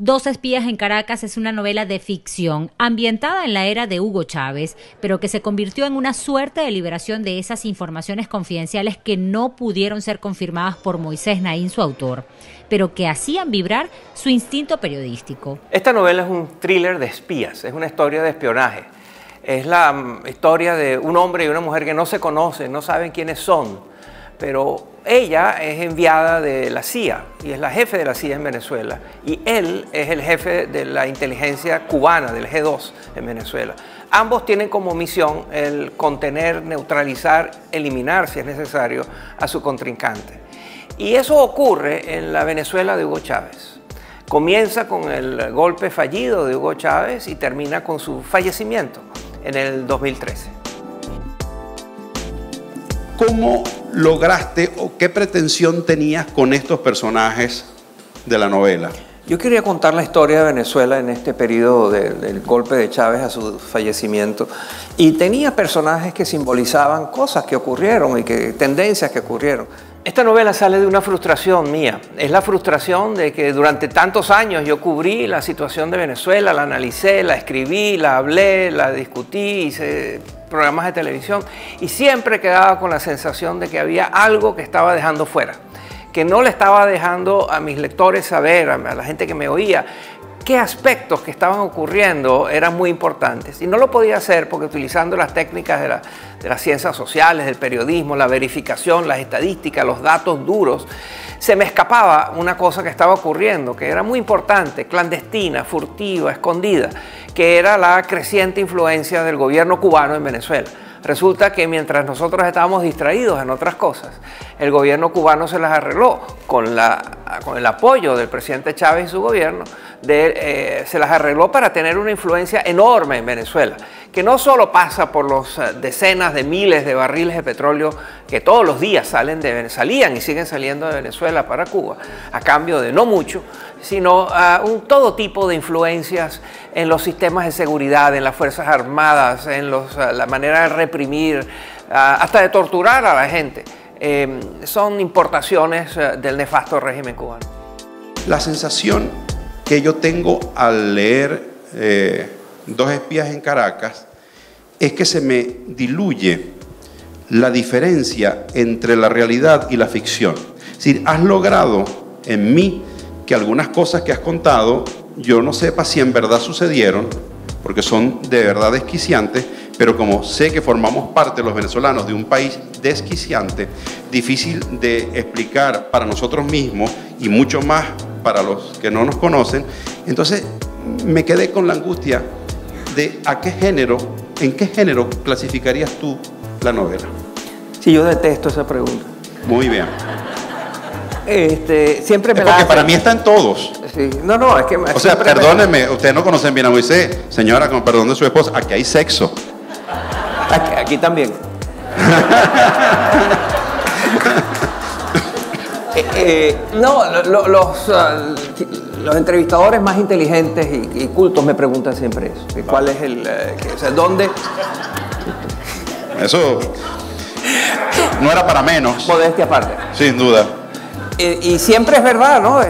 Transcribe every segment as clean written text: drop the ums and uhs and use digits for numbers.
Dos Espías en Caracas es una novela de ficción ambientada en la era de Hugo Chávez, pero que se convirtió en una suerte de liberación de esas informaciones confidenciales que no pudieron ser confirmadas por Moisés Naím, su autor, pero que hacían vibrar su instinto periodístico. Esta novela es un thriller de espías, es una historia de espionaje. Es la historia de un hombre y una mujer que no se conocen, no saben quiénes son, pero ella es enviada de la CIA y es la jefe de la CIA en Venezuela, y él es el jefe de la inteligencia cubana, del G2 en Venezuela. Ambos tienen como misión el contener, neutralizar, eliminar si es necesario a su contrincante. Y eso ocurre en la Venezuela de Hugo Chávez. Comienza con el golpe fallido de Hugo Chávez y termina con su fallecimiento en el 2013. ¿Cómo lograste o qué pretensión tenías con estos personajes de la novela? Yo quería contar la historia de Venezuela en este periodo del golpe de Chávez a su fallecimiento, y tenía personajes que simbolizaban cosas que ocurrieron y tendencias que ocurrieron. Esta novela sale de una frustración mía. Es la frustración de que durante tantos años yo cubrí la situación de Venezuela, la analicé, la escribí, la hablé, la discutí, hice programas de televisión, y siempre quedaba con la sensación de que había algo que estaba dejando fuera, que no le estaba dejando a mis lectores saber, a la gente que me oía, qué aspectos que estaban ocurriendo eran muy importantes. Y no lo podía hacer porque utilizando las técnicas de las ciencias sociales, del periodismo, la verificación, las estadísticas, los datos duros, se me escapaba una cosa que estaba ocurriendo, que era muy importante, clandestina, furtiva, escondida, que era la creciente influencia del gobierno cubano en Venezuela. Resulta que mientras nosotros estábamos distraídos en otras cosas, el gobierno cubano se las arregló con el apoyo del presidente Chávez y su gobierno, se las arregló para tener una influencia enorme en Venezuela, que no solo pasa por los decenas de miles de barriles de petróleo que todos los días salían y siguen saliendo de Venezuela para Cuba, a cambio de no mucho, sino a todo tipo de influencias en los sistemas de seguridad, en las Fuerzas Armadas, en la manera de reprimir, hasta de torturar a la gente. Son importaciones del nefasto régimen cubano. La sensación que yo tengo al leer Dos Espías en Caracas es que se me diluye la diferencia entre la realidad y la ficción. Es decir, has logrado en mí que algunas cosas que has contado yo no sepa si en verdad sucedieron, porque son de verdad desquiciantes, pero como sé que formamos parte los venezolanos de un país desquiciante, difícil de explicar para nosotros mismos y mucho más para los que no nos conocen, entonces me quedé con la angustia de en qué género clasificarías tú la novela. Sí, yo detesto esa pregunta. Muy bien. Siempre me la hacen. Porque para mí están todos. Sí. No, es que... O sea, perdónenme, ustedes no conocen bien a Moisés. Señora, con perdón de su esposa, aquí hay sexo. Aquí también. Los entrevistadores más inteligentes y cultos me preguntan siempre eso. ¿Cuál es el... dónde... Eso... No era para menos. Modestia aparte. Sin duda. Y siempre es verdad, ¿no?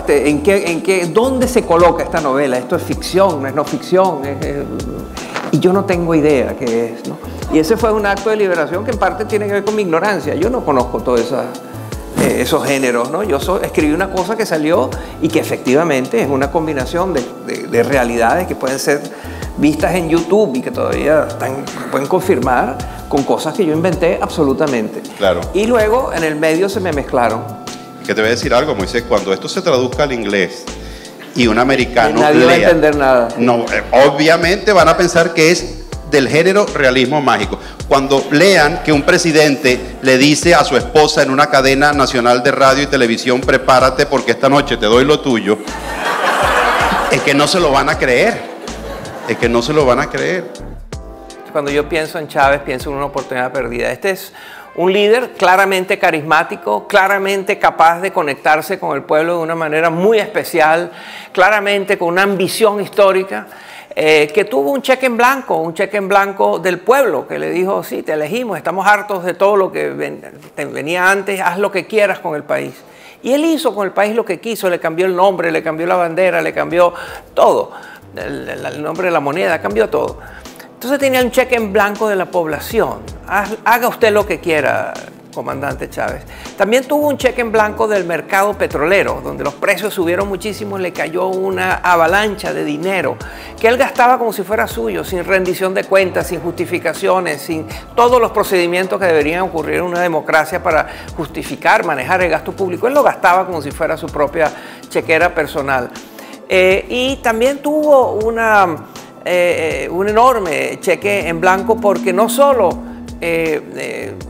¿Dónde se coloca esta novela? Esto es ficción, no es no ficción. Y yo no tengo idea qué es, ¿no? Y ese fue un acto de liberación que en parte tiene que ver con mi ignorancia. Yo no conozco todos esos géneros, ¿no? Yo escribí una cosa que salió y que efectivamente es una combinación de realidades que pueden ser vistas en YouTube y que todavía pueden confirmar con cosas que yo inventé absolutamente. Claro. Y luego en el medio se me mezclaron. Que te voy a decir algo, Moisés, cuando esto se traduzca al inglés y un americano nadie lea, va a entender nada. No, obviamente van a pensar que es del género realismo mágico. Cuando lean que un presidente le dice a su esposa en una cadena nacional de radio y televisión, prepárate porque esta noche te doy lo tuyo, es que no se lo van a creer, es que no se lo van a creer. Cuando yo pienso en Chávez, pienso en una oportunidad perdida. Este es un líder claramente carismático, claramente capaz de conectarse con el pueblo de una manera muy especial, claramente con una ambición histórica, que tuvo un cheque en blanco del pueblo, que le dijo, sí, te elegimos, estamos hartos de todo lo que te venía antes, haz lo que quieras con el país. Y él hizo con el país lo que quiso, le cambió el nombre, le cambió la bandera, le cambió todo, el nombre de la moneda, cambió todo. Entonces tenía un cheque en blanco de la población. Haga usted lo que quiera, comandante Chávez. También tuvo un cheque en blanco del mercado petrolero, donde los precios subieron muchísimo, le cayó una avalancha de dinero que él gastaba como si fuera suyo, sin rendición de cuentas, sin justificaciones, sin todos los procedimientos que deberían ocurrir en una democracia para justificar, manejar el gasto público. Él lo gastaba como si fuera su propia chequera personal. Y también tuvo un enorme cheque en blanco porque no solo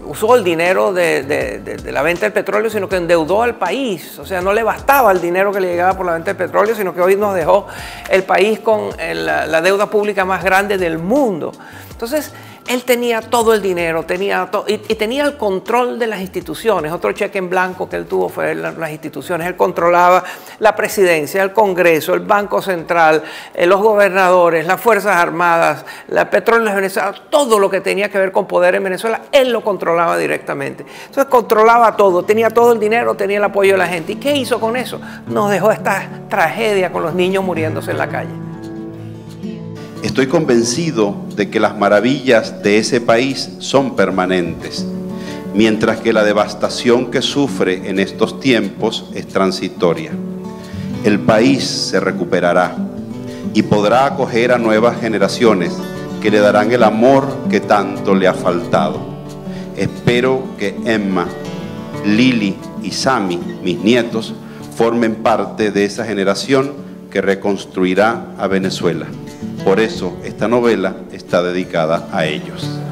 usó el dinero de la venta del petróleo, sino que endeudó al país. O sea, no le bastaba el dinero que le llegaba por la venta del petróleo, sino que hoy nos dejó el país con la deuda pública más grande del mundo. Entonces, él tenía todo el dinero, tenía el control de las instituciones. Otro cheque en blanco que él tuvo fue las instituciones. Él controlaba la presidencia, el Congreso, el Banco Central, los gobernadores, las Fuerzas Armadas, la Petróleos de Venezuela, todo lo que tenía que ver con poder en Venezuela, él lo controlaba directamente. Entonces controlaba todo, tenía todo el dinero, tenía el apoyo de la gente. ¿Y qué hizo con eso? Nos dejó esta tragedia con los niños muriéndose en la calle. Estoy convencido de que las maravillas de ese país son permanentes, mientras que la devastación que sufre en estos tiempos es transitoria. El país se recuperará y podrá acoger a nuevas generaciones que le darán el amor que tanto le ha faltado. Espero que Emma, Lili y Sami, mis nietos, formen parte de esa generación que reconstruirá a Venezuela. Por eso esta novela está dedicada a ellos.